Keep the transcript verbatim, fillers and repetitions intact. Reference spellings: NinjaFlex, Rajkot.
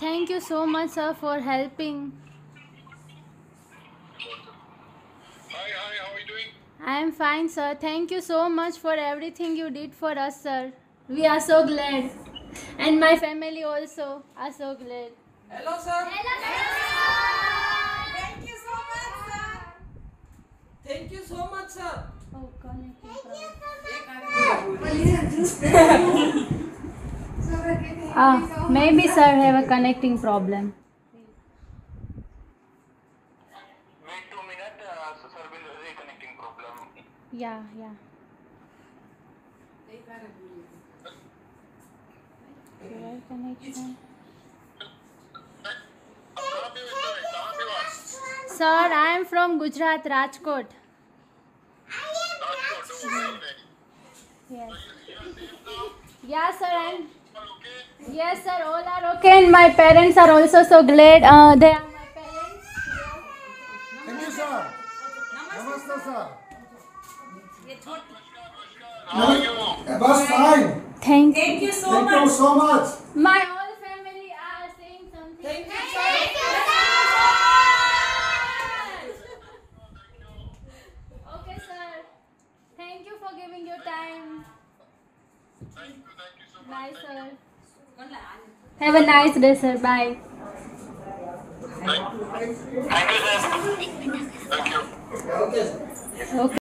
Thank you so much, sir, for helping. Hi, hi, how are you doing? I am fine, sir. Thank you so much for everything you did for us, sir. We are so glad. And my family also are so glad. Hello, sir. Hello, sir. Thank you so much, sir. Thank you so much, sir. Oh, thank you so much, sir. Ah, maybe sir have a connecting problem. Wait two minutes, uh, sir will reconnecting problem. Yeah, yeah. Your connection. Sir, I am from Gujarat, Rajkot. Yes. Yeah, sir, I'm. Okay. Yes, sir, all are okay, and my parents are also so glad. Uh, they are my parents. Thank you, sir. Namaste, sir. How are you? Thank you. Thank you so much. Thank you so much. My whole family are saying something. Thank you, sir. Thank you, sir. Okay, sir. Thank you for giving your time. Thank you, thank you so much. Bye, sir. Have a nice day, sir. Bye. Thank you, sir. Thank you. Okay.